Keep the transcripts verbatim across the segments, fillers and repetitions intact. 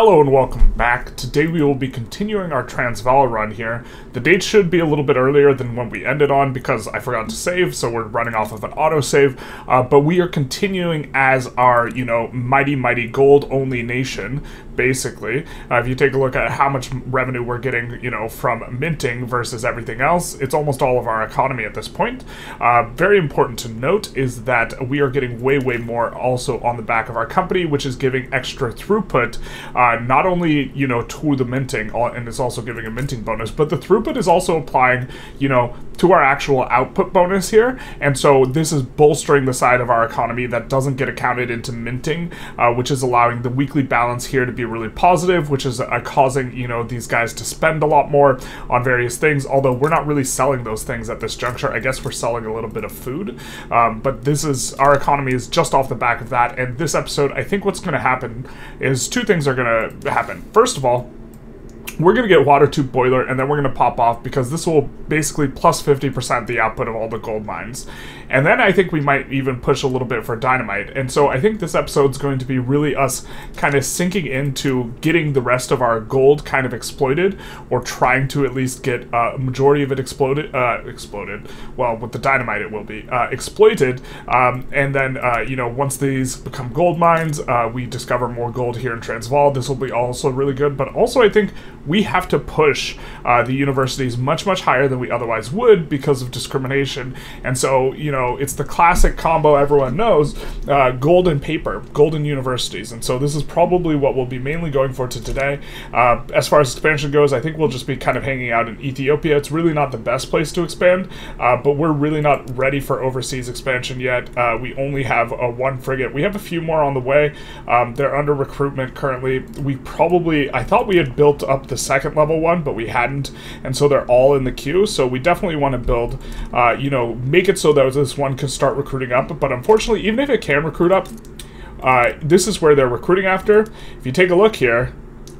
Hello and welcome back. Today we will be continuing our Transvaal run here. The date should be a little bit earlier than when we ended on because I forgot to save, so we're running off of an autosave. Uh, but we are continuing as our, you know, mighty, mighty gold-only nation, basically. Uh, if you take a look at how much revenue we're getting, you know, from minting versus everything else, it's almost all of our economy at this point. Uh, very important to note is that we are getting way, way more also on the back of our company, which is giving extra throughput. Uh, not only, you know, to the minting, and it's also giving a minting bonus, but the throughput is also applying, you know, to our actual output bonus here. And so this is bolstering the side of our economy that doesn't get accounted into minting, uh, which is allowing the weekly balance here to be really positive, which is uh, causing, you know, these guys to spend a lot more on various things, although we're not really selling those things at this juncture. I guess we're selling a little bit of food, um, but this is, our economy is just off the back of that. And this episode, I think what's going to happen is two things are going to to happen. First of all, we're going to get water tube boiler, and then we're going to pop off because this will basically plus fifty percent the output of all the gold mines. And then I think we might even push a little bit for dynamite. And so I think this episode's going to be really us kind of sinking into getting the rest of our gold kind of exploited, or trying to at least get uh, a majority of it exploded, uh, exploded, well, with the dynamite it will be, uh, exploited. Um, and then, uh, you know, once these become gold mines, uh, we discover more gold here in Transvaal. This will be also really good, but also I think we have to push uh, the universities much, much higher than we otherwise would because of discrimination. And so, you know, it's the classic combo everyone knows, uh, gold and paper, golden universities. And so this is probably what we'll be mainly going for to today. Uh, as far as expansion goes, I think we'll just be kind of hanging out in Ethiopia. It's really not the best place to expand, uh, but we're really not ready for overseas expansion yet. Uh, we only have a one frigate. We have a few more on the way. Um, they're under recruitment currently. We probably, I thought we had built up the second level one, but we hadn't, and so they're all in the queue. So we definitely want to build, uh, you know, make it so that this one can start recruiting up. But unfortunately, even if it can recruit up, uh, this is where they're recruiting after. If you take a look here,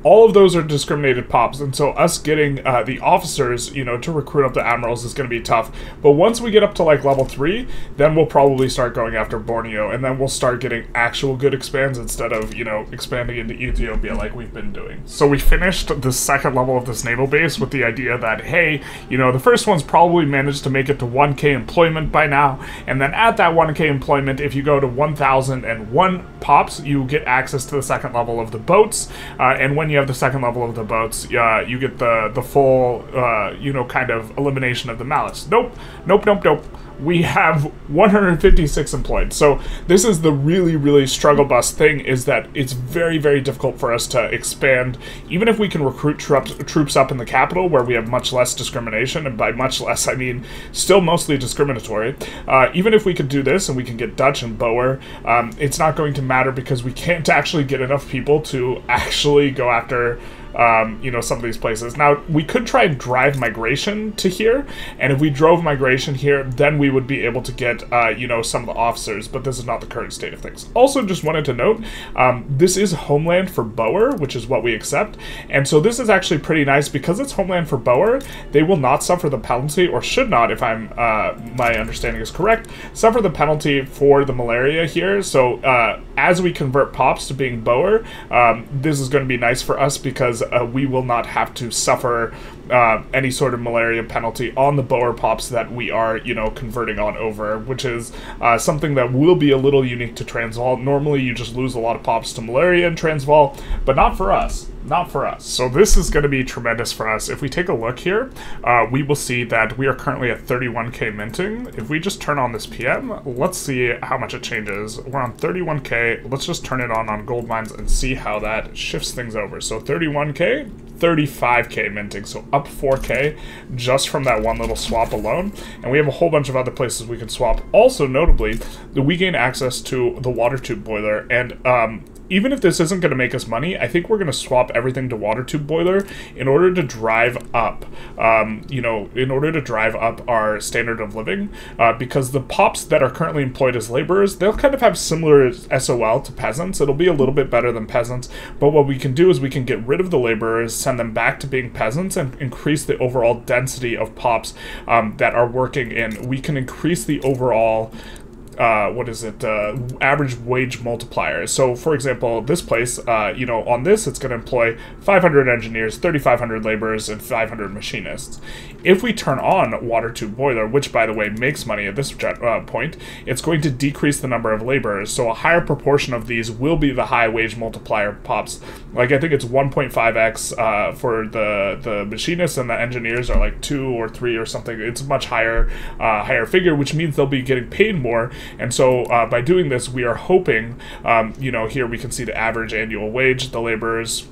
all of those are discriminated pops, and so us getting uh, the officers, you know, to recruit up the admirals is going to be tough. But once we get up to like level three, then we'll probably start going after Borneo, and then we'll start getting actual good expands instead of, you know, expanding into Ethiopia like we've been doing. So we finished the second level of this naval base with the idea that, hey, you know, the first one's probably managed to make it to one K employment by now, and then at that one K employment, if you go to one thousand one pops, you get access to the second level of the boats, uh, and when you have the second level of the boats, uh, you get the the full, uh, you know, kind of elimination of the malice. Nope, nope, nope, nope. We have one hundred fifty-six employed. So this is the really, really struggle bus thing, is that it's very, very difficult for us to expand. Even if we can recruit troops, troops up in the capital where we have much less discrimination, and by much less, I mean still mostly discriminatory. Uh, even if we could do this and we can get Dutch and Boer, um, it's not going to matter because we can't actually get enough people to actually go after Um, you know, some of these places. Now, we could try and drive migration to here, and if we drove migration here, then we would be able to get, uh, you know, some of the officers, but this is not the current state of things. Also, just wanted to note, um, this is homeland for Boer, which is what we accept, and so this is actually pretty nice because it's homeland for Boer. They will not suffer the penalty, or should not, if I'm, uh, my understanding is correct, suffer the penalty for the malaria here, so, uh, as we convert pops to being Boer, um, this is going to be nice for us because Uh, we will not have to suffer uh, any sort of malaria penalty on the Boer pops that we are, you know, converting on over, which is uh, something that will be a little unique to Transvaal. Normally, you just lose a lot of pops to malaria in Transvaal, but not for us. Not for us. So this is going to be tremendous for us. If we take a look here, uh, we will see that we are currently at thirty-one K minting. If we just turn on this P M, let's see how much it changes. We're on thirty-one K. Let's just turn it on on gold mines and see how that shifts things over. So thirty-one K, thirty-five K minting, so up four K just from that one little swap alone. And we have a whole bunch of other places we can swap. Also, notably, we gain access to the water tube boiler, and um, even if this isn't going to make us money, I think we're going to swap everything to water tube boiler in order to drive up, um, you know, in order to drive up our standard of living, uh, because the pops that are currently employed as laborers, they'll kind of have similar S O L to peasants. It'll be a little bit better than peasants, but what we can do is we can get rid of the laborers, send them back to being peasants, and increase the overall density of pops um, that are working in. We can increase the overall uh, what is it, uh, average wage multipliers. So, for example, this place, uh, you know, on this, it's going to employ five hundred engineers, thirty-five hundred laborers, and five hundred machinists. If we turn on water tube boiler, which, by the way, makes money at this uh, point, it's going to decrease the number of laborers. So a higher proportion of these will be the high wage multiplier pops. Like, I think it's one point five x uh, for the, the machinists, and the engineers are like two or three or something. It's a much higher, uh, higher figure, which means they'll be getting paid more. And so uh, by doing this, we are hoping, um, you know, here we can see the average annual wage, the laborers,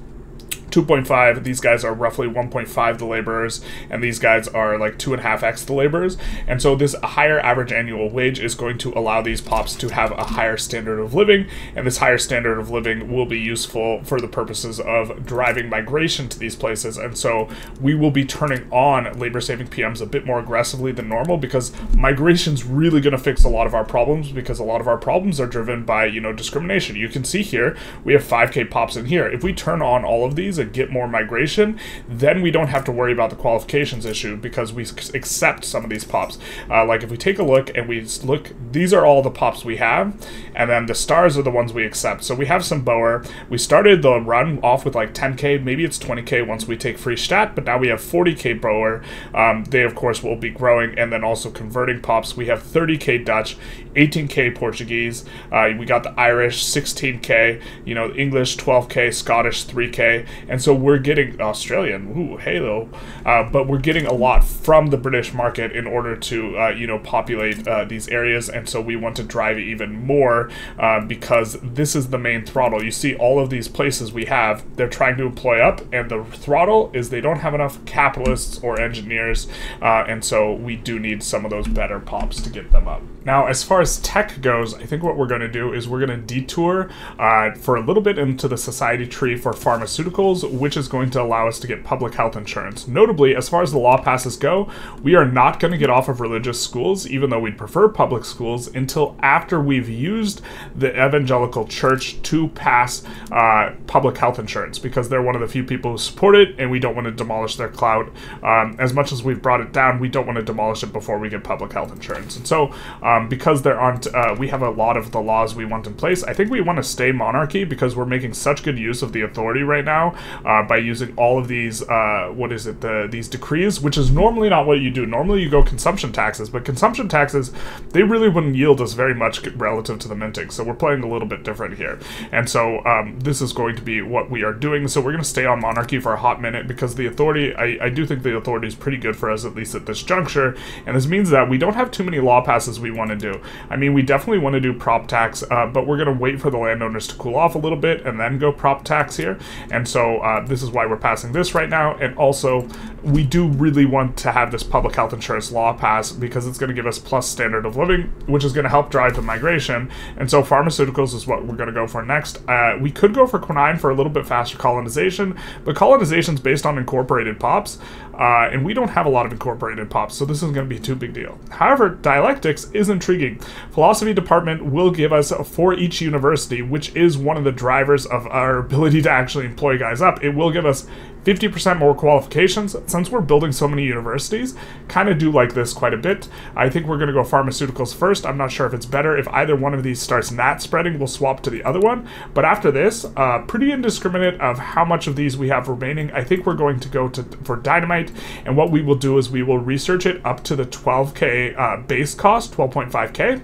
two point five, these guys are roughly one point five the laborers, and these guys are like two point five x the laborers. And so this higher average annual wage is going to allow these pops to have a higher standard of living, and this higher standard of living will be useful for the purposes of driving migration to these places. And so we will be turning on labor saving P Ms a bit more aggressively than normal, because migration's really going to fix a lot of our problems, because a lot of our problems are driven by, you know, discrimination. You can see here we have five K pops in here. If we turn on all of these and get more migration, then we don't have to worry about the qualifications issue, because we accept some of these pops. Uh, like if we take a look and we look, these are all the pops we have, and then the stars are the ones we accept. So we have some Boer. We started the run off with like ten K, maybe it's twenty K once we take Freestadt, but now we have forty K Boer. Um, they of course will be growing, and then also converting pops. We have thirty K Dutch, eighteen K Portuguese, uh, we got the Irish, sixteen K, you know, English, twelve K, Scottish, three K, and so we're getting Australian, ooh, halo, uh, but we're getting a lot from the British market in order to, uh, you know, populate uh, these areas, and so we want to drive even more uh, because this is the main throttle. You see all of these places we have, they're trying to employ up, and the throttle is they don't have enough capitalists or engineers, uh, and so we do need some of those better pops to get them up. Now, as far as tech goes, I think what we're going to do is we're going to detour uh, for a little bit into the society tree for pharmaceuticals, which is going to allow us to get public health insurance. Notably, as far as the law passes go, we are not going to get off of religious schools, even though we'd prefer public schools, until after we've used the evangelical church to pass uh, public health insurance, because they're one of the few people who support it, and we don't want to demolish their clout. Um, as much as we've brought it down, we don't want to demolish it before we get public health insurance. And so, um, Um, because there aren't, uh, we have a lot of the laws we want in place. I think we want to stay monarchy because we're making such good use of the authority right now uh, by using all of these, uh, what is it, the, these decrees, which is normally not what you do. Normally you go consumption taxes, but consumption taxes, they really wouldn't yield us very much relative to the minting. So we're playing a little bit different here. And so um, this is going to be what we are doing. So we're going to stay on monarchy for a hot minute because the authority, I, I do think the authority is pretty good for us, at least at this juncture. And this means that we don't have too many law passes we want to do. I mean, we definitely want to do prop tax, uh, but we're going to wait for the landowners to cool off a little bit and then go prop tax here. And so uh, this is why we're passing this right now. And also, we do really want to have this public health insurance law pass because it's going to give us plus standard of living, which is going to help drive the migration. And so pharmaceuticals is what we're going to go for next. Uh, we could go for quinine for a little bit faster colonization, but colonization is based on incorporated pops. Uh, and we don't have a lot of incorporated pops, so this isn't going to be too big deal. However, dialectics is intriguing. Philosophy department will give us for each university, which is one of the drivers of our ability to actually employ guys up. It will give us fifty percent more qualifications. Since we're building so many universities, kind of do like this quite a bit. I think we're going to go pharmaceuticals first. I'm not sure if it's better. If either one of these starts gnat spreading, we'll swap to the other one. But after this, uh, pretty indiscriminate of how much of these we have remaining. I think we're going to go to for dynamite. And what we will do is we will research it up to the twelve K uh, base cost, twelve point five K.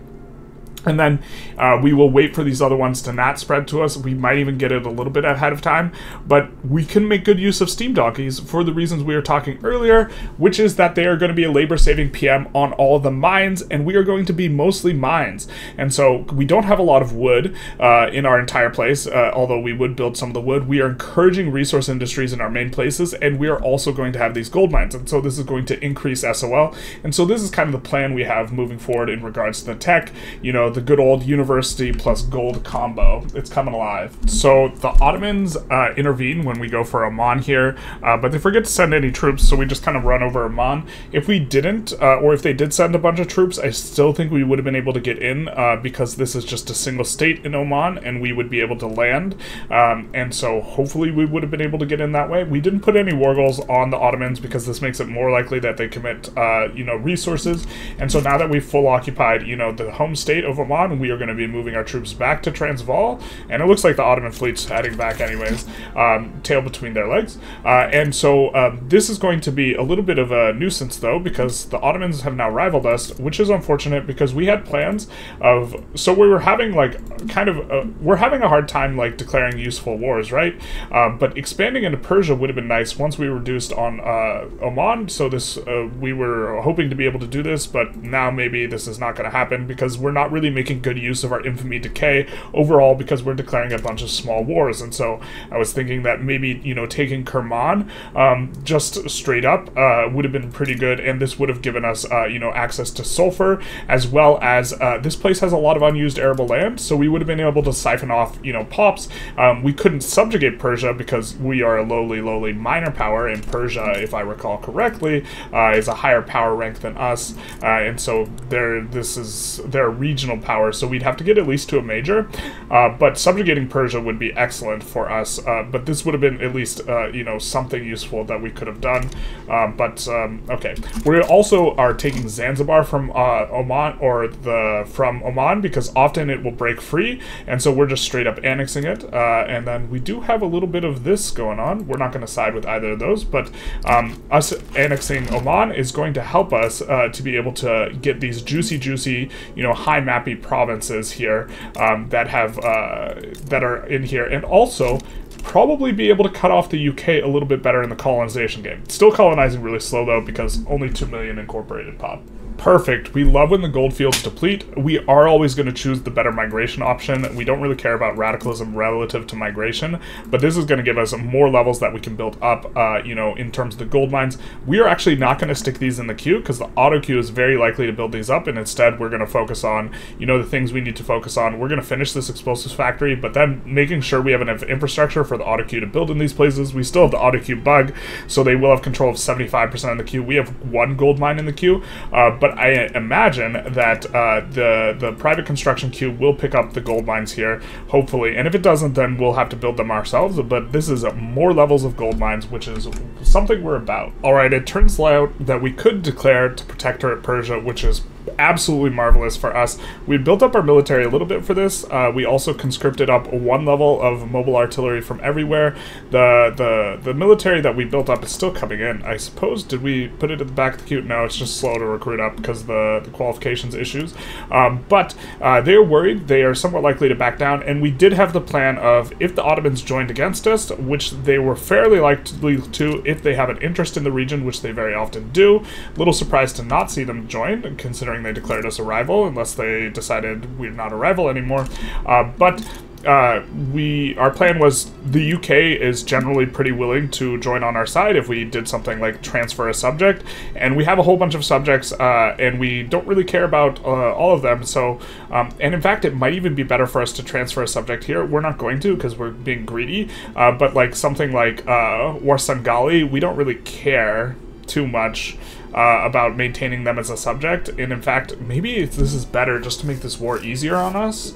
And then uh, we will wait for these other ones to not spread to us. We might even get it a little bit ahead of time, but we can make good use of steam donkeys for the reasons we were talking earlier, which is that they are going to be a labor-saving P M on all the mines, and we are going to be mostly mines. And so we don't have a lot of wood uh, in our entire place, uh, although we would build some of the wood. We are encouraging resource industries in our main places, and we are also going to have these gold mines. And so this is going to increase S O L. And so this is kind of the plan we have moving forward in regards to the tech, you know, the good old university plus gold combo. It's coming alive. So the Ottomans uh, intervene when we go for Oman here, uh, but they forget to send any troops, so we just kind of run over Oman. If we didn't, uh, or if they did send a bunch of troops, I still think we would have been able to get in uh, because this is just a single state in Oman, and we would be able to land. Um, and so hopefully we would have been able to get in that way. We didn't put any war goals on the Ottomans because this makes it more likely that they commit, uh, you know, resources. And so now that we've full occupied, you know, the home state of Oman. We are going to be moving our troops back to Transvaal, and it looks like the Ottoman fleet's heading back anyways, um, tail between their legs. Uh, and so um, this is going to be a little bit of a nuisance, though, because the Ottomans have now rivaled us, which is unfortunate because we had plans of... So we were having, like, kind of... A, we're having a hard time, like, declaring useful wars, right? Uh, but expanding into Persia would have been nice once we reduced on uh, Oman, so this uh, we were hoping to be able to do this, but now maybe this is not going to happen because we're not really making good use of our infamy decay overall because we're declaring a bunch of small wars. And so I was thinking that maybe, you know, taking Kerman um, just straight up uh, would have been pretty good, and this would have given us, uh, you know, access to sulfur, as well as uh, this place has a lot of unused arable land, so we would have been able to siphon off, you know, pops. Um, we couldn't subjugate Persia because we are a lowly, lowly minor power, and Persia, if I recall correctly, uh, is a higher power rank than us, uh, and so they're, this is their regional power, so we'd have to get at least to a major, uh, but subjugating Persia would be excellent for us, uh, but this would have been at least, uh, you know, something useful that we could have done, uh, but, um, okay. We also are taking Zanzibar from uh, Oman, or the, from Oman, because often it will break free, and so we're just straight up annexing it, uh, and then we do have a little bit of this going on. We're not going to side with either of those, but um, us annexing Oman is going to help us uh, to be able to get these juicy, juicy, you know, high mappy provinces here um, that have uh, that are in here, and also probably be able to cut off the U K a little bit better in the colonization game. Still colonizing really slow though, because only two million incorporated pop. Perfect. We love when the gold fields deplete. We are always going to choose the better migration option. We don't really care about radicalism relative to migration, but this is going to give us more levels that we can build up, uh, you know, in terms of the gold mines. We are actually not going to stick these in the queue because the auto queue is very likely to build these up, and instead we're going to focus on, you know, the things we need to focus on. We're going to finish this explosives factory, but then making sure we have enough infrastructure for the auto queue to build in these places. We still have the auto queue bug, so they will have control of seventy-five percent of the queue. We have one gold mine in the queue, uh, but I imagine that uh, the the private construction queue will pick up the gold mines here, hopefully. And if it doesn't, then we'll have to build them ourselves. But this is more levels of gold mines, which is something we're about. All right, it turns out that we could declare to Protectorate Persia, which is absolutely marvelous for us. We built up our military a little bit for this. Uh, we also conscripted up one level of mobile artillery from everywhere. The, the the military that we built up is still coming in, I suppose. Did we put it at the back of the queue? No, it's just slow to recruit up because the, the qualifications issues. Um, but uh, they're worried. They are somewhat likely to back down. And we did have the plan of, if the Ottomans joined against us, which they were fairly likely to if they have an interest in the region, which they very often do. Little surprised to not see them join, considering they declared us a rival, unless they decided we're not a rival anymore. Uh, but uh, we, our plan was the U K is generally pretty willing to join on our side if we did something like transfer a subject, and we have a whole bunch of subjects, uh, and we don't really care about uh, all of them. So, um, and in fact, it might even be better for us to transfer a subject here. We're not going to because we're being greedy. Uh, but like something like uh, Warsangali, we don't really care too much Uh, about maintaining them as a subject, and in fact, maybe it's, this is better just to make this war easier on us.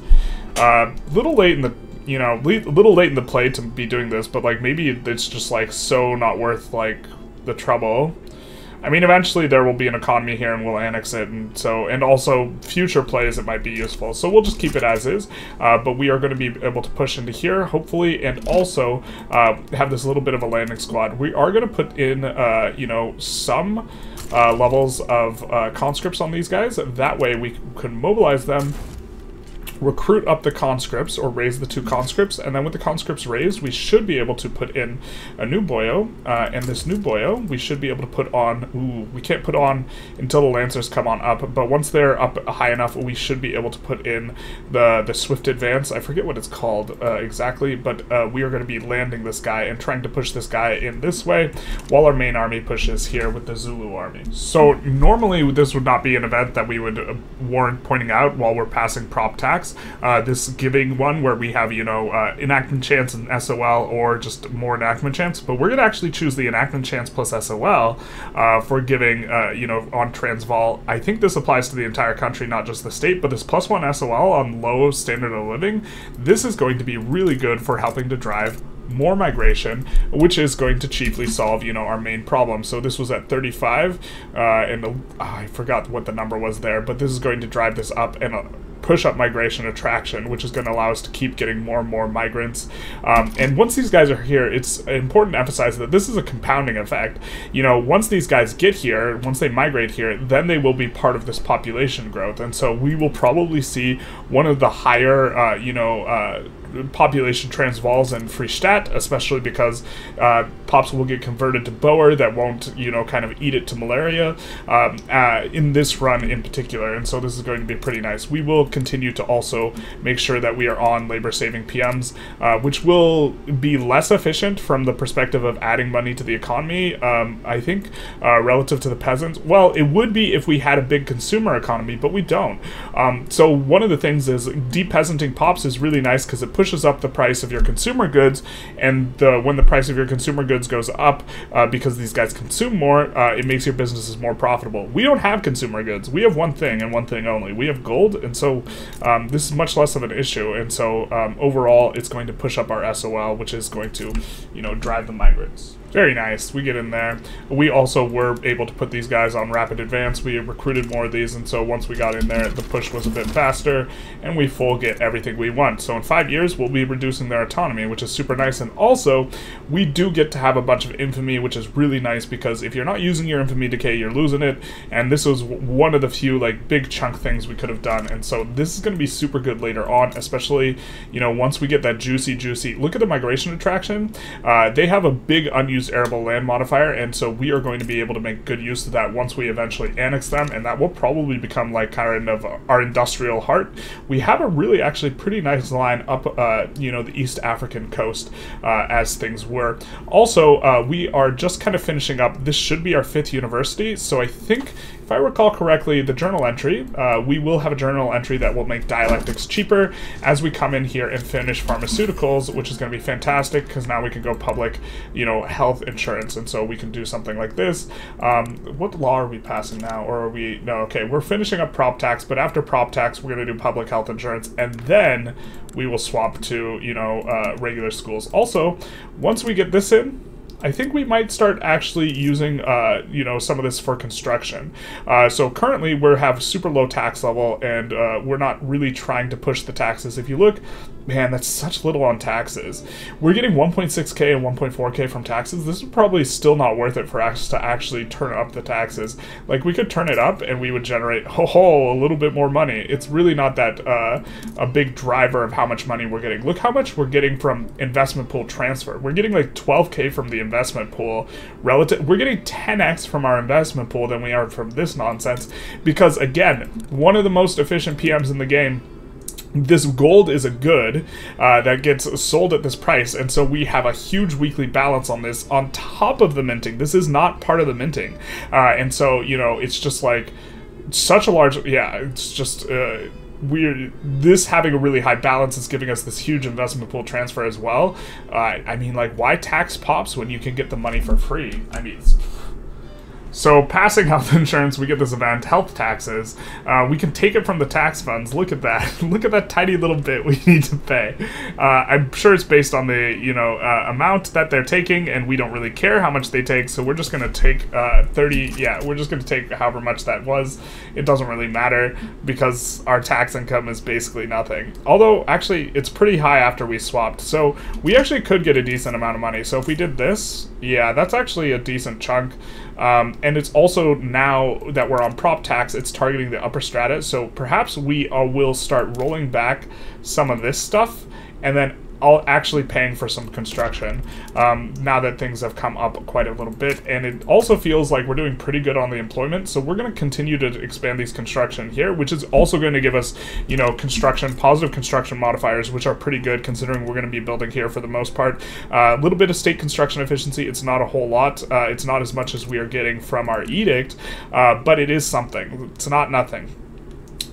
A uh, little late in the, you know, a little late in the play to be doing this, but like maybe it's just like so not worth like the trouble. I mean, eventually there will be an economy here, and we'll annex it, and so and also future plays it might be useful. So we'll just keep it as is. Uh, but we are going to be able to push into here, hopefully, and also uh, have this little bit of a landing squad. We are going to put in, uh, you know, some. Uh, levels of uh, conscripts on these guys. That way we can mobilize them, recruit up the conscripts, or raise the two conscripts, and then with the conscripts raised, we should be able to put in a new boyo, uh, and this new boyo we should be able to put on, ooh, we can't put on until the lancers come on up, but once they're up high enough, we should be able to put in the, the swift advance. I forget what it's called uh, exactly, but uh, we are going to be landing this guy and trying to push this guy in this way, while our main army pushes here with the Zulu army. So normally this would not be an event that we would uh, warrant pointing out while we're passing prop tax. Uh, this giving one where we have, you know, uh, enactment chance and S O L, or just more enactment chance, but we're going to actually choose the enactment chance plus S O L uh, for giving, uh, you know, on Transvaal. I think this applies to the entire country, not just the state, but this plus one S O L on low standard of living, this is going to be really good for helping to drive more migration, which is going to chiefly solve, you know, our main problem. So this was at thirty-five, uh, and uh, I forgot what the number was there, but this is going to drive this up and uh, push-up migration attraction, which is going to allow us to keep getting more and more migrants. Um, and once these guys are here, it's important to emphasize that this is a compounding effect. You know, once these guys get here, once they migrate here, then they will be part of this population growth. And so we will probably see one of the higher, uh, you know, uh, population Transvaals and Freestadt, especially because uh, Pops will get converted to Boer that won't, you know, kind of eat it to malaria um, uh, in this run in particular, and so this is going to be pretty nice. We will continue to also make sure that we are on labor-saving P Ms, uh, which will be less efficient from the perspective of adding money to the economy, um, I think, uh, relative to the peasants. Well, it would be if we had a big consumer economy, but we don't. Um, so one of the things is de-peasanting Pops is really nice because it pushes up the price of your consumer goods, and the, when the price of your consumer goods goes up uh, because these guys consume more, uh, it makes your businesses more profitable. We don't have consumer goods. We have one thing and one thing only. We have gold, and so um, this is much less of an issue, and so um, overall it's going to push up our S O L, which is going to, you know, drive the migrants. Very nice. We get in there. We also were able to put these guys on rapid advance. We recruited more of these, and so once we got in there, the push was a bit faster, and we full get everything we want. So in five years, we'll be reducing their autonomy, which is super nice. And also, we do get to have a bunch of infamy, which is really nice, because if you're not using your infamy decay, you're losing it. And this was one of the few, like, big chunk things we could have done. And so this is going to be super good later on, especially, you know, once we get that juicy, juicy. Look at the migration attraction. Uh, they have a big unused arable land modifier, and so we are going to be able to make good use of that once we eventually annex them, and that will probably become like kind of our industrial heart. We have a really actually pretty nice line up, uh, you know, the East African coast uh, as things were. Also, uh, we are just kind of finishing up. This should be our fifth university, so I think, if I recall correctly, the journal entry, uh, we will have a journal entry that will make dialectics cheaper as we come in here and finish pharmaceuticals, which is going to be fantastic because now we can go public, you know, health insurance, and so we can do something like this. Um, what law are we passing now? Or are we, no, okay, we're finishing up prop tax, but after prop tax, we're going to do public health insurance, and then we will swap to, you know, uh, regular schools. Also, once we get this in, I think we might start actually using, uh, you know, some of this for construction. Uh, so currently we have super low tax level, and uh, we're not really trying to push the taxes. If you look, man, that's such little on taxes. We're getting one point six K and one point four K from taxes. This is probably still not worth it for us to actually turn up the taxes. Like, we could turn it up and we would generate, ho ho, a little bit more money. It's really not that uh, a big driver of how much money we're getting. Look how much we're getting from investment pool transfer. We're getting like twelve K from the investment pool. Relative, we're getting ten X from our investment pool than we are from this nonsense, because again, one of the most efficient P Ms in the game. This gold is a good uh, that gets sold at this price, and so we have a huge weekly balance on this on top of the minting. This is not part of the minting, uh, and so, you know, it's just like such a large, yeah, it's just uh, weird. This having a really high balance is giving us this huge investment pool transfer as well. Uh, I mean, like, why tax Pops when you can get the money for free? I mean, it's... So passing health insurance, we get this event, health taxes. Uh, we can take it from the tax funds. Look at that. Look at that tiny little bit we need to pay. Uh, I'm sure it's based on the, you know, uh, amount that they're taking, and we don't really care how much they take, so we're just going to take uh, thirty, yeah, we're just going to take however much that was. It doesn't really matter because our tax income is basically nothing. Although, actually, it's pretty high after we swapped, so we actually could get a decent amount of money. So if we did this, yeah, that's actually a decent chunk. Um, and it's also, now that we're on prop tax, it's targeting the upper strata, so perhaps we uh, will start rolling back some of this stuff, and then I'll actually paying for some construction um, now that things have come up quite a little bit. And it also feels like we're doing pretty good on the employment, so we're going to continue to expand these construction here, which is also going to give us, you know, construction, positive construction modifiers, which are pretty good considering we're going to be building here for the most part. A uh, little bit of state construction efficiency. It's not a whole lot. Uh, it's not as much as we are getting from our edict, uh, but it is something. It's not nothing.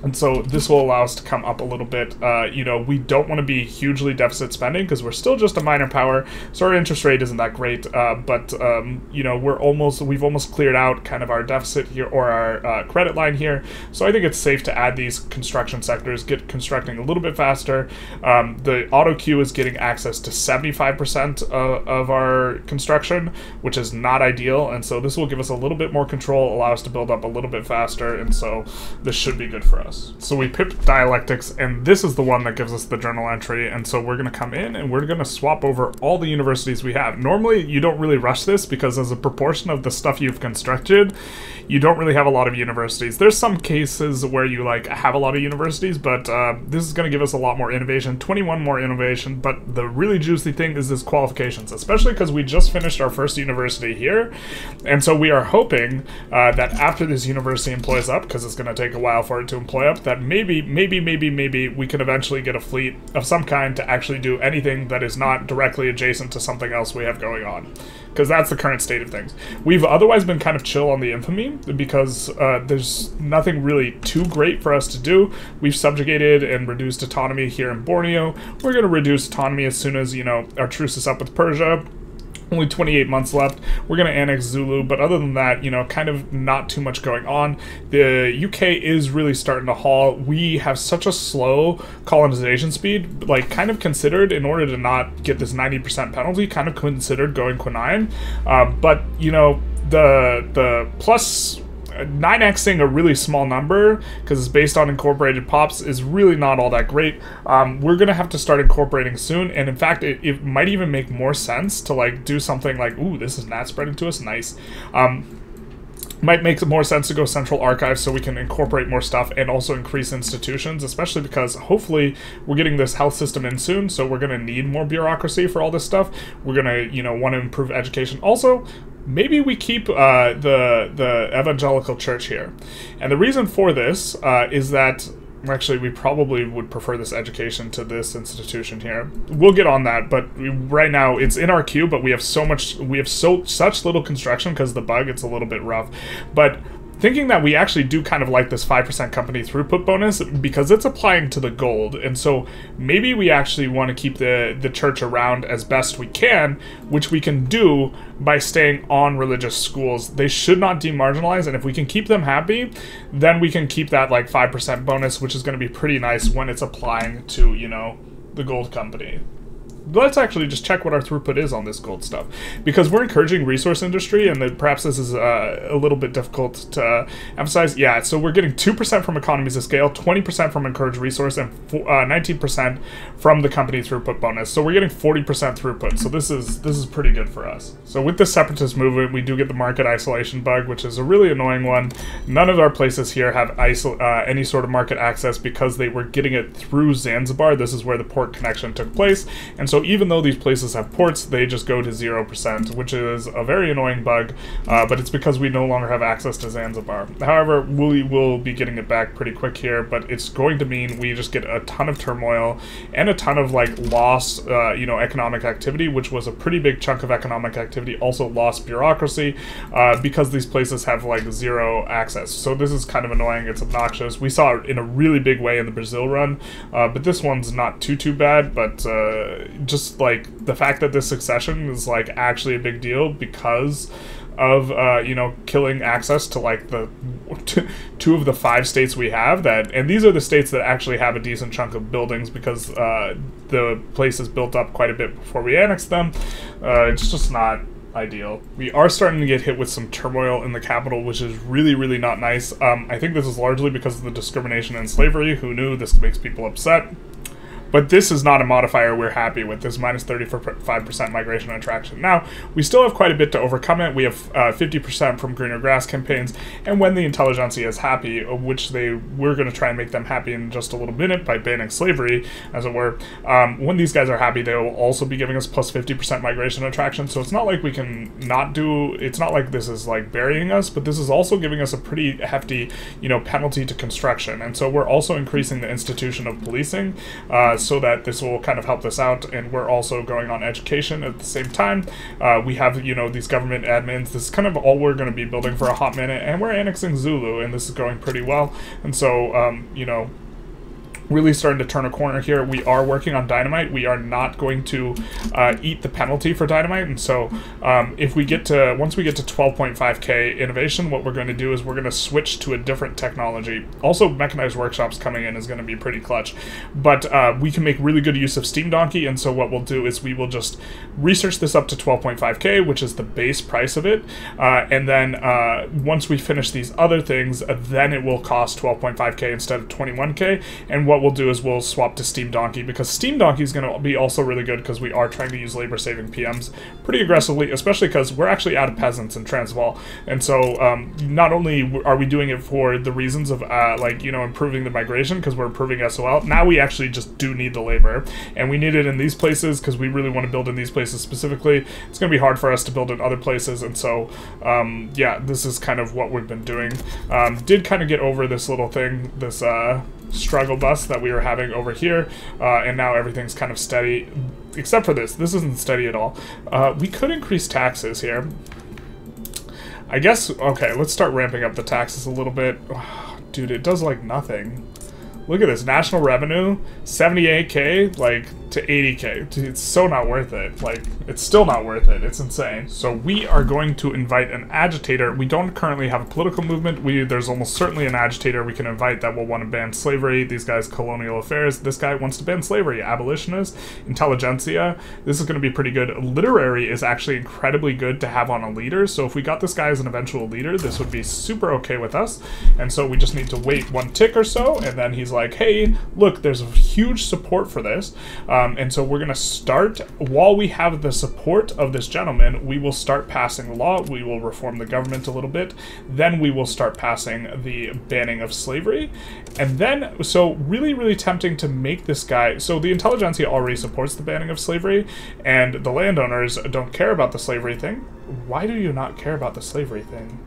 And so this will allow us to come up a little bit. Uh, you know, we don't want to be hugely deficit spending because we're still just a minor power, so our interest rate isn't that great. Uh, but um, you know, we're almost we've almost cleared out kind of our deficit here, or our uh, credit line here. So I think it's safe to add these construction sectors, get constructing a little bit faster. Um, the auto queue is getting access to seventy-five percent of, of our construction, which is not ideal. And so this will give us a little bit more control, allow us to build up a little bit faster. And so this should be good for us. Yes. So we pip dialectics, and this is the one that gives us the journal entry, and so we're going to come in and we're going to swap over all the universities we have. Normally, you don't really rush this because as a proportion of the stuff you've constructed, you don't really have a lot of universities. There's some cases where you like have a lot of universities, but uh, this is going to give us a lot more innovation, twenty-one more innovation, but the really juicy thing is this qualifications, especially because we just finished our first university here, and so we are hoping uh, that after this university employs up, because it's going to take a while for it to employ up, that maybe, maybe, maybe, maybe we can eventually get a fleet of some kind to actually do anything that is not directly adjacent to something else we have going on. Because that's the current state of things. We've otherwise been kind of chill on the infamy because uh, there's nothing really too great for us to do. We've subjugated and reduced autonomy here in Borneo. We're going to reduce autonomy as soon as, you know, our truce is up with Persia. Only twenty-eight months left. We're going to annex Zulu, but other than that, you know, kind of not too much going on. The U K is really starting to haul. We have such a slow colonization speed, like kind of considered, in order to not get this ninety percent penalty, kind of considered going quinine. Uh, but, you know, the, the plus... nine X-ing a really small number, because it's based on incorporated pops, is really not all that great. Um, we're going to have to start incorporating soon, and in fact, it, it might even make more sense to like do something like, ooh, this is not spreading to us, nice. Um, might make more sense to go central archives so we can incorporate more stuff and also increase institutions, especially because hopefully we're getting this health system in soon, so we're going to need more bureaucracy for all this stuff. We're going to, you know, want to improve education. Also, maybe we keep uh, the the evangelical church here, and the reason for this uh, is that actually we probably would prefer this education to this institution here. We'll get on that, but we, right now it's in our queue. But we have so much, we have so such little construction because the bug, it's a little bit rough, but. Thinking that we actually do kind of like this five percent company throughput bonus because it's applying to the gold, and so maybe we actually want to keep the, the church around as best we can, which we can do by staying on religious schools. They should not demarginalize, and if we can keep them happy, then we can keep that like five percent bonus, which is going to be pretty nice when it's applying to, you know, the gold company. Let's actually just check what our throughput is on this gold stuff, because we're encouraging resource industry, and that perhaps this is uh, a little bit difficult to emphasize. Yeah, so we're getting two percent from economies of scale, twenty percent from encouraged resource, and nineteen percent uh, from the company throughput bonus. So we're getting forty percent throughput, so this is this is pretty good for us. So with the separatist movement, we do get the market isolation bug, which is a really annoying one. None of our places here have isol uh, any sort of market access because they were getting it through Zanzibar. This is where the port connection took place, and so So even though these places have ports, they just go to zero percent, which is a very annoying bug, uh, but it's because we no longer have access to Zanzibar. However, we will be getting it back pretty quick here, but it's going to mean we just get a ton of turmoil and a ton of like lost uh, you know, economic activity, which was a pretty big chunk of economic activity, also lost bureaucracy, uh, because these places have like zero access. So this is kind of annoying, it's obnoxious. We saw it in a really big way in the Brazil run, uh, but this one's not too, too bad, but uh, just like the fact that this succession is like actually a big deal because of uh you know, killing access to like the two of the five states we have that, and these are the states that actually have a decent chunk of buildings because uh the place is built up quite a bit before we annex them. Uh it's just not ideal. We are starting to get hit with some turmoil in the capital, which is really, really not nice. um I think this is largely because of the discrimination and slavery. Who knew this makes people upset? But this is not a modifier we're happy with. This minus thirty-five percent migration and attraction. Now, we still have quite a bit to overcome it. We have fifty percent uh, from greener grass campaigns. And when the intelligentsia is happy, which they we're going to try and make them happy in just a little minute by banning slavery, as it were. Um, when these guys are happy, they will also be giving us plus fifty percent migration and attraction. So it's not like we can not do, it's not like this is like burying us, but this is also giving us a pretty hefty, you know, penalty to construction. And so we're also increasing the institution of policing. Uh, so that this will kind of help this out, and we're also going on education at the same time. Uh, we have, you know, these government admins. This is kind of all we're going to be building for a hot minute, and we're annexing Zulu, and this is going pretty well. And so, um, you know, really starting to turn a corner here. We are working on dynamite. We are not going to uh, eat the penalty for dynamite, and so um, if we get to, once we get to twelve point five K innovation, what we're going to do is we're going to switch to a different technology. Also, mechanized workshops coming in is going to be pretty clutch, but uh, we can make really good use of Steam Donkey, and so what we'll do is we will just research this up to twelve point five K, which is the base price of it, uh, and then uh, once we finish these other things, uh, then it will cost twelve point five K instead of twenty-one K, and what we'll do is we'll swap to Steam Donkey, because Steam Donkey is going to be also really good because we are trying to use labor-saving P Ms pretty aggressively, especially because we're actually out of peasants in Transvaal, and so um, not only are we doing it for the reasons of uh, like, you know, improving the migration because we're improving S O L, now we actually just do need the labor, and we need it in these places because we really want to build in these places specifically. It's going to be hard for us to build in other places, and so um, yeah, this is kind of what we've been doing. Um, did kind of get over this little thing, this uh, struggle bus that we were having over here, uh, and now everything's kind of steady, except for this. This isn't steady at all. Uh, we could increase taxes here. I guess, okay, let's start ramping up the taxes a little bit. Oh, dude, it does like nothing. Look at this, national revenue, seventy-eight K, like, to eighty K. Dude, it's so not worth it. Like, it's still not worth it. It's insane. So we are going to invite an agitator. We don't currently have a political movement. We There's almost certainly an agitator we can invite that will want to ban slavery. These guys, colonial affairs. This guy wants to ban slavery. Abolitionist, intelligentsia. This is going to be pretty good. Literary is actually incredibly good to have on a leader. So if we got this guy as an eventual leader, this would be super okay with us. And so we just need to wait one tick or so, and then he's like, hey, look, there's a huge support for this, um, and so we're gonna start, while we have the support of this gentleman, we will start passing the law, we will reform the government a little bit, then we will start passing the banning of slavery, and then, so really, really tempting to make this guy, so the intelligentsia already supports the banning of slavery, and the landowners don't care about the slavery thing. Why do you not care about the slavery thing?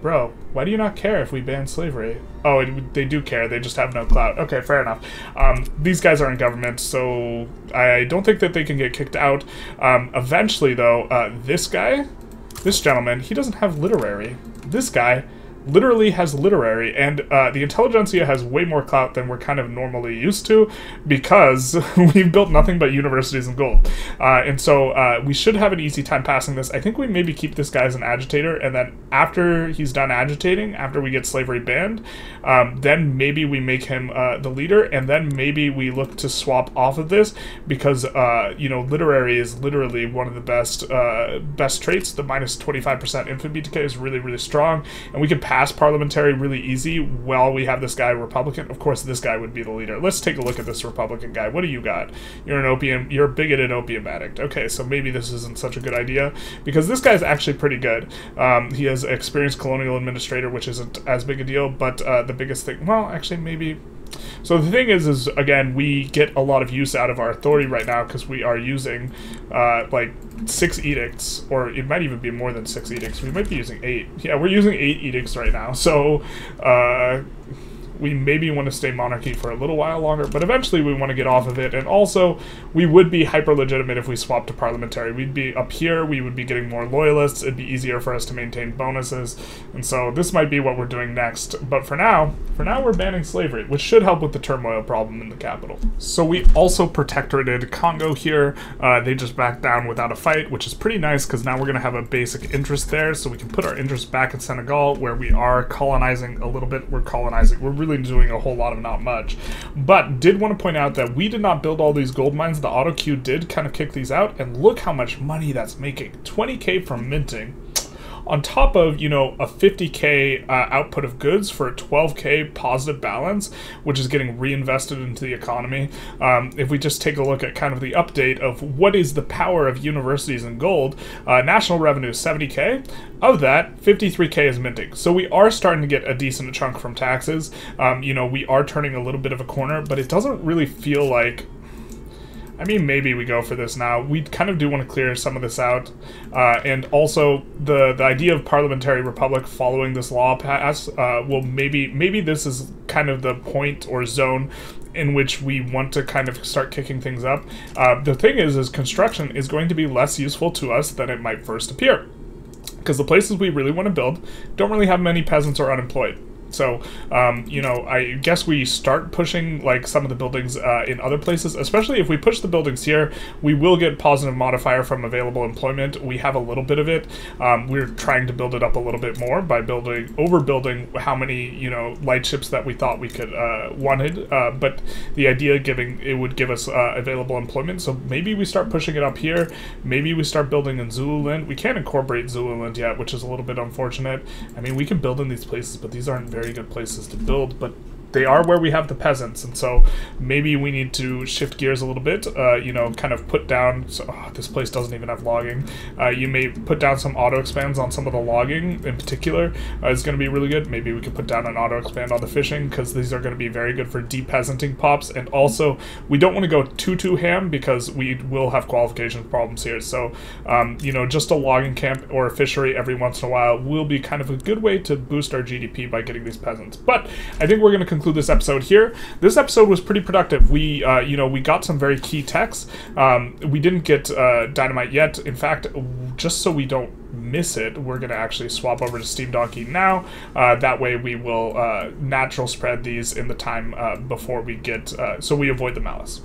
Bro, why do you not care if we ban slavery? Oh, it, they do care, they just have no clout. Okay, fair enough. Um, these guys are in government, so I don't think that they can get kicked out. Um, eventually, though, uh, this guy, this gentleman, he doesn't have literary. This guy literally has literary, and uh, the intelligentsia has way more clout than we're kind of normally used to, because we've built nothing but universities and gold. Uh, and so uh, we should have an easy time passing this. I think we maybe keep this guy as an agitator, and then after he's done agitating, after we get slavery banned, um, then maybe we make him uh, the leader, and then maybe we look to swap off of this, because uh, you know, literary is literally one of the best uh, best traits. The minus twenty-five percent infant B T K is really, really strong, and we can pass Pass parliamentary really easy while we have this guy Republican. Of course, this guy would be the leader. Let's take a look at this Republican guy. What do you got? You're an opium, you're a bigoted opium addict. Okay, so maybe this isn't such a good idea, because this guy's actually pretty good. Um, he has experienced colonial administrator, which isn't as big a deal, but uh, the biggest thing, well, actually, maybe. So the thing is, is again, we get a lot of use out of our authority right now because we are using uh, like six edicts, or it might even be more than six edicts. We might be using eight. Yeah, we're using eight edicts right now. So uh, we maybe want to stay monarchy for a little while longer, but eventually we want to get off of it. And also, we would be hyper-legitimate if we swapped to parliamentary. We'd be up here, we would be getting more loyalists, it'd be easier for us to maintain bonuses, and so this might be what we're doing next. But for now, for now we're banning slavery, which should help with the turmoil problem in the capital. So we also protectorated Congo here. Uh, they just backed down without a fight, which is pretty nice, because now we're going to have a basic interest there, so we can put our interest back in Senegal, where we are colonizing a little bit. We're colonizing. We're really doing a whole lot of not much, but did want to point out that we did not build all these gold mines. The auto queue did kind of kick these out, and look how much money that's making. twenty K from minting, on top of, you know, a fifty K uh, output of goods for a twelve K positive balance, which is getting reinvested into the economy. Um, if we just take a look at kind of the update of what is the power of universities and gold, uh, national revenue is seventy K. Of that, fifty-three K is minting. So we are starting to get a decent chunk from taxes. Um, you know, we are turning a little bit of a corner, but it doesn't really feel like, I mean, maybe we go for this now. We kind of do want to clear some of this out. Uh, and also, the, the idea of parliamentary republic following this law pass, uh, will maybe, maybe this is kind of the point or zone in which we want to kind of start kicking things up. Uh, the thing is, is construction is going to be less useful to us than it might first appear, because the places we really want to build don't really have many peasants or unemployed. So, um, you know, I guess we start pushing, like, some of the buildings uh, in other places. Especially if we push the buildings here, we will get positive modifier from available employment. We have a little bit of it. Um, we're trying to build it up a little bit more by building, overbuilding how many, you know, light ships that we thought we could, uh, wanted. Uh, but the idea giving, it would give us uh, available employment. So maybe we start pushing it up here. Maybe we start building in Zululand. We can't incorporate Zululand yet, which is a little bit unfortunate. I mean, we can build in these places, but these aren't very good places to build, but they are where we have the peasants, and so maybe we need to shift gears a little bit, uh, you know, kind of put down, so, oh, this place doesn't even have logging, uh, you may put down some auto-expands on some of the logging in particular, uh, is going to be really good. Maybe we could put down an auto-expand on the fishing, because these are going to be very good for de-peasanting pops, and also, we don't want to go too too ham, because we will have qualification problems here, so, um, you know, just a logging camp or a fishery every once in a while will be kind of a good way to boost our G D P by getting these peasants, but I think we're going to conclude this episode here. This episode was pretty productive. We, uh, you know, we got some very key texts. Um, we didn't get uh, dynamite yet. In fact, just so we don't miss it, we're going to actually swap over to Steam Donkey now. Uh, that way we will uh, natural spread these in the time uh, before we get, uh, so we avoid the malice.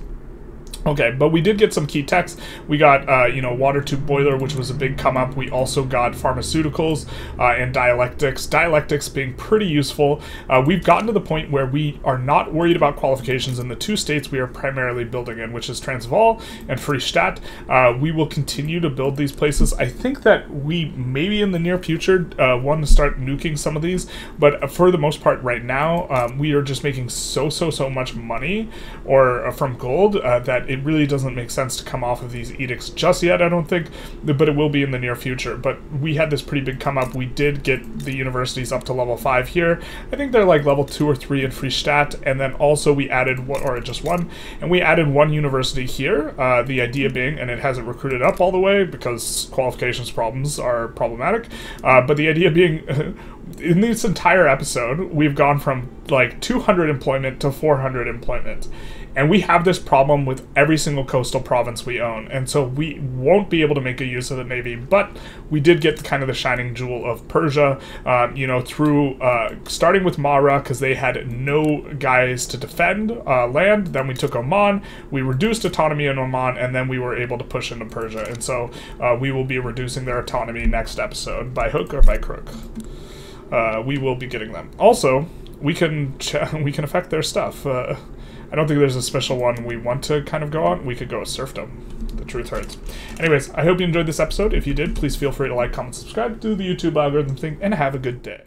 Okay, but we did get some key techs. We got, uh, you know, water tube boiler, which was a big come up. We also got pharmaceuticals uh, and dialectics. Dialectics being pretty useful. Uh, we've gotten to the point where we are not worried about qualifications in the two states we are primarily building in, which is Transvaal and Freestadt. Uh, we will continue to build these places. I think that we maybe in the near future uh, want to start nuking some of these, but for the most part right now, um, we are just making so, so, so much money or uh, from gold uh, that it really doesn't make sense to come off of these edicts just yet, I don't think, but it will be in the near future. But we had this pretty big come up. We did get the universities up to level five here. I think they're like level two or three in Freestadt, and then also we added one, or just one, and we added one university here. Uh, the idea being, and it hasn't recruited up all the way because qualifications problems are problematic, uh, but the idea being, in this entire episode, we've gone from like two hundred employment to four hundred employment. And we have this problem with every single coastal province we own, and so we won't be able to make a use of the navy, but we did get the, kind of the shining jewel of Persia, um, you know, through uh, starting with Mara, because they had no guys to defend uh, land, then we took Oman, we reduced autonomy in Oman, and then we were able to push into Persia, and so uh, we will be reducing their autonomy next episode, by hook or by crook. Uh, we will be getting them. Also, we can, ch we can affect their stuff. Uh, I don't think there's a special one we want to kind of go on. We could go with serfdom. The truth hurts. Anyways, I hope you enjoyed this episode. If you did, please feel free to like, comment, subscribe, do the YouTube algorithm thing, and have a good day.